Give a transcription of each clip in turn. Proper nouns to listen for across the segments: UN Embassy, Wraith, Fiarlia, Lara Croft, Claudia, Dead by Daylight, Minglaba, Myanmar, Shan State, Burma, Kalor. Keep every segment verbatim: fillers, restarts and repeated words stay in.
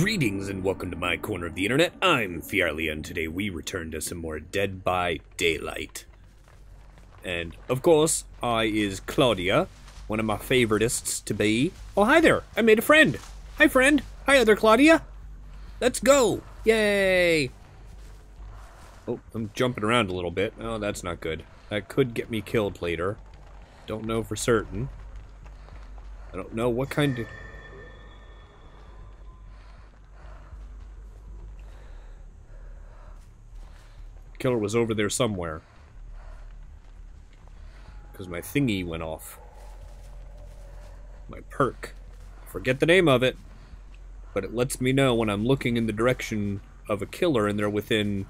Greetings and welcome to my corner of the internet. I'm Fiarlia and today we return to some more Dead by Daylight. And of course, I is Claudia, one of my favoritists to be. Oh, hi there! I made a friend! Hi, friend! Hi, other Claudia! Let's go! Yay! Oh, I'm jumping around a little bit. Oh, that's not good. That could get me killed later. Don't know for certain. I don't know what kind of... Killer was over there somewhere. Because my thingy went off. My perk. Forget the name of it. But it lets me know when I'm looking in the direction of a killer and they're within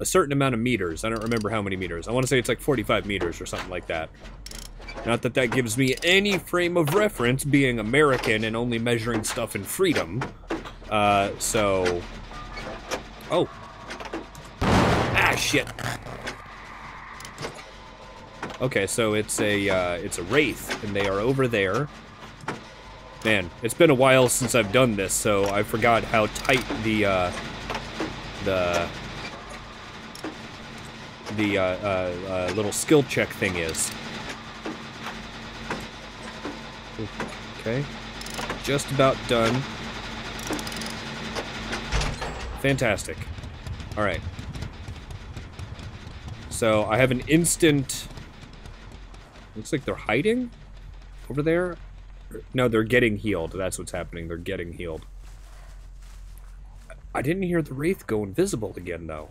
a certain amount of meters. I don't remember how many meters. I want to say it's like forty-five meters or something like that. Not that that gives me any frame of reference, being American and only measuring stuff in freedom. Uh, so... Oh. Shit. Okay, so it's a uh, it's a wraith, and they are over there. Man, it's been a while since I've done this, so I forgot how tight the uh, the the uh, uh, uh, little skill check thing is. Okay, just about done. Fantastic. All right. So I have an instant, looks like they're hiding over there. No, they're getting healed. That's what's happening. They're getting healed. I didn't hear the Wraith go invisible again, though.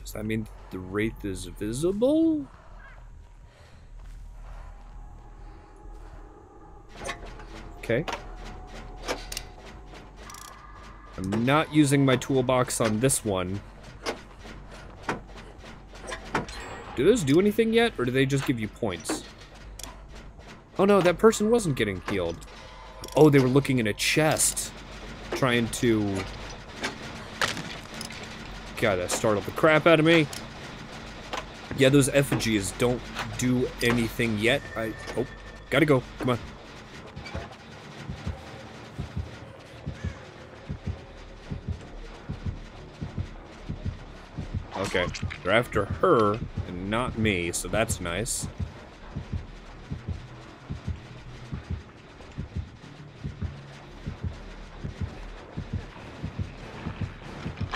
Does that mean the Wraith is visible? Okay. I'm not using my toolbox on this one. Do those do anything yet, or do they just give you points? Oh no, that person wasn't getting healed. Oh, they were looking in a chest. Trying to... God, that startled the crap out of me. Yeah, those effigies don't do anything yet. I... Oh, gotta go. Come on. Okay, they're after her and not me, so that's nice.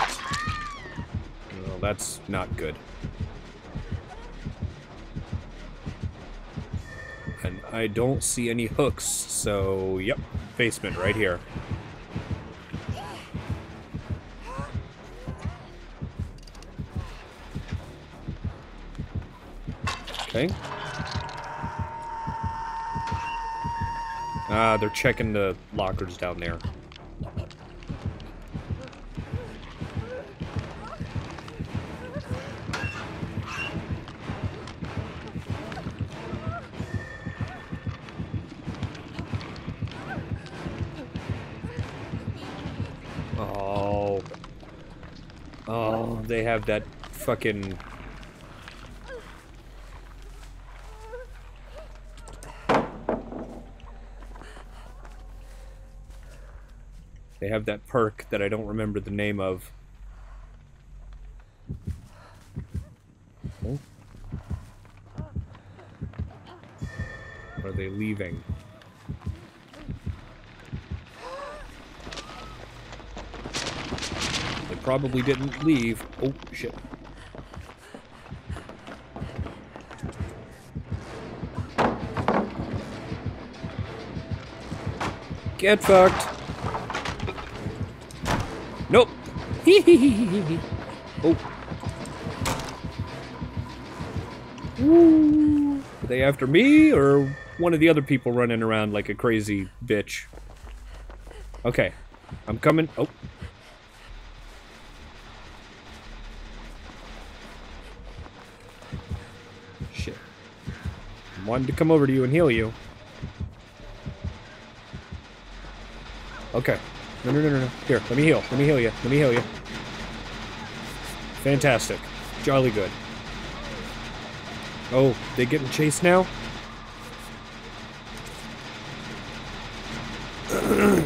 Well, that's not good. And I don't see any hooks, so yep, basement right here. Okay. Ah, they're checking the lockers down there. Oh. Oh, they have that fucking... They have that perk that I don't remember the name of. Oh. Are they leaving? They probably didn't leave. Oh, shit. Get fucked! Nope. Oh. Woo. Are they after me or one of the other people running around like a crazy bitch? Okay. I'm coming. Oh. Shit. I'm wanting to come over to you and heal you. Okay. No, no, no, no, no. Here, let me heal. Let me heal you. Let me heal you. Fantastic. Jolly good. Oh, they getting chased now? Or are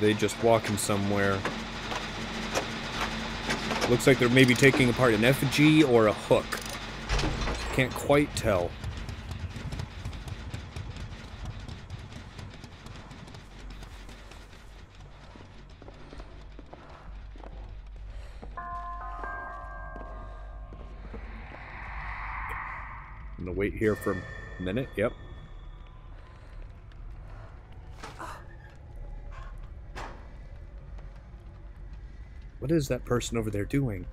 they just walking somewhere? Looks like they're maybe taking apart an effigy or a hook. Can't quite tell. I'm gonna wait here for a minute. Yep. What is that person over there doing?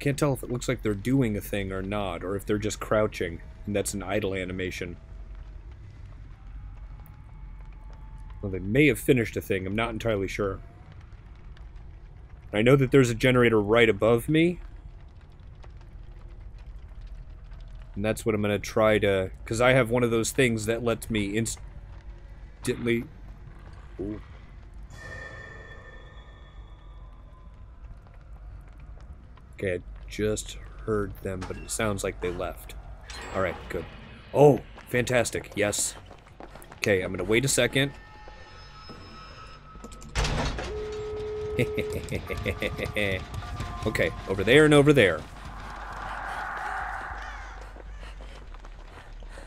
Can't tell if it looks like they're doing a thing or not, or if they're just crouching, and that's an idle animation. Well, they may have finished a thing, I'm not entirely sure. I know that there's a generator right above me. And that's what I'm gonna try to... because I have one of those things that lets me instantly... Ooh. Okay, I just heard them, but it sounds like they left. Alright, good. Oh, fantastic, yes. Okay, I'm gonna wait a second. Okay, over there and over there.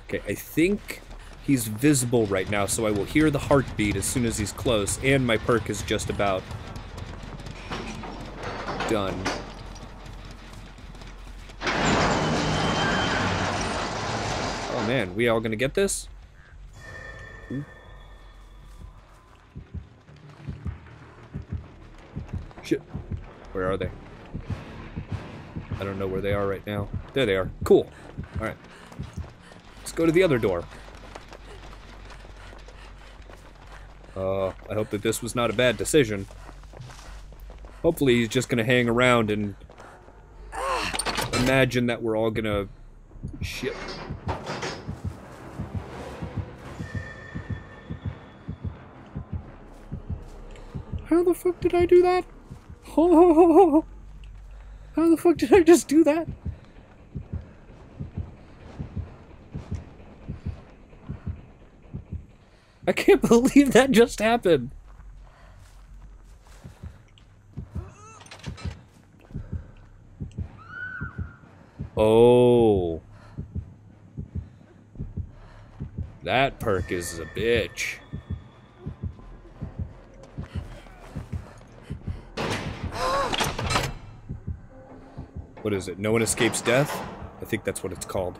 Okay, I think he's visible right now, so I will hear the heartbeat as soon as he's close, and my perk is just about done. Oh man, we all gonna get this? Shit. Where are they? I don't know where they are right now. There they are. Cool. Alright. Go to the other door. Uh, I hope that this was not a bad decision. Hopefully he's just gonna hang around and imagine that we're all gonna... Shit. How the fuck did I do that? Oh, how the fuck did I just do that? I can't believe that just happened. Oh. That perk is a bitch. What is it? No one escapes death? I think that's what it's called.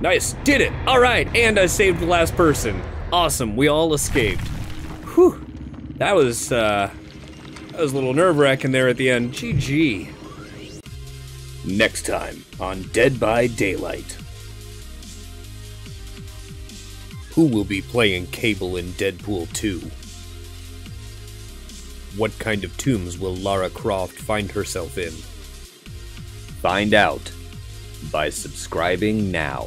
Nice, did it. All right, and I saved the last person. Awesome, we all escaped. Whew. That was, uh, that was a little nerve-wracking there at the end. G G. Next time on Dead by Daylight. Who will be playing Cable in Deadpool two? What kind of tombs will Lara Croft find herself in? Find out by subscribing now.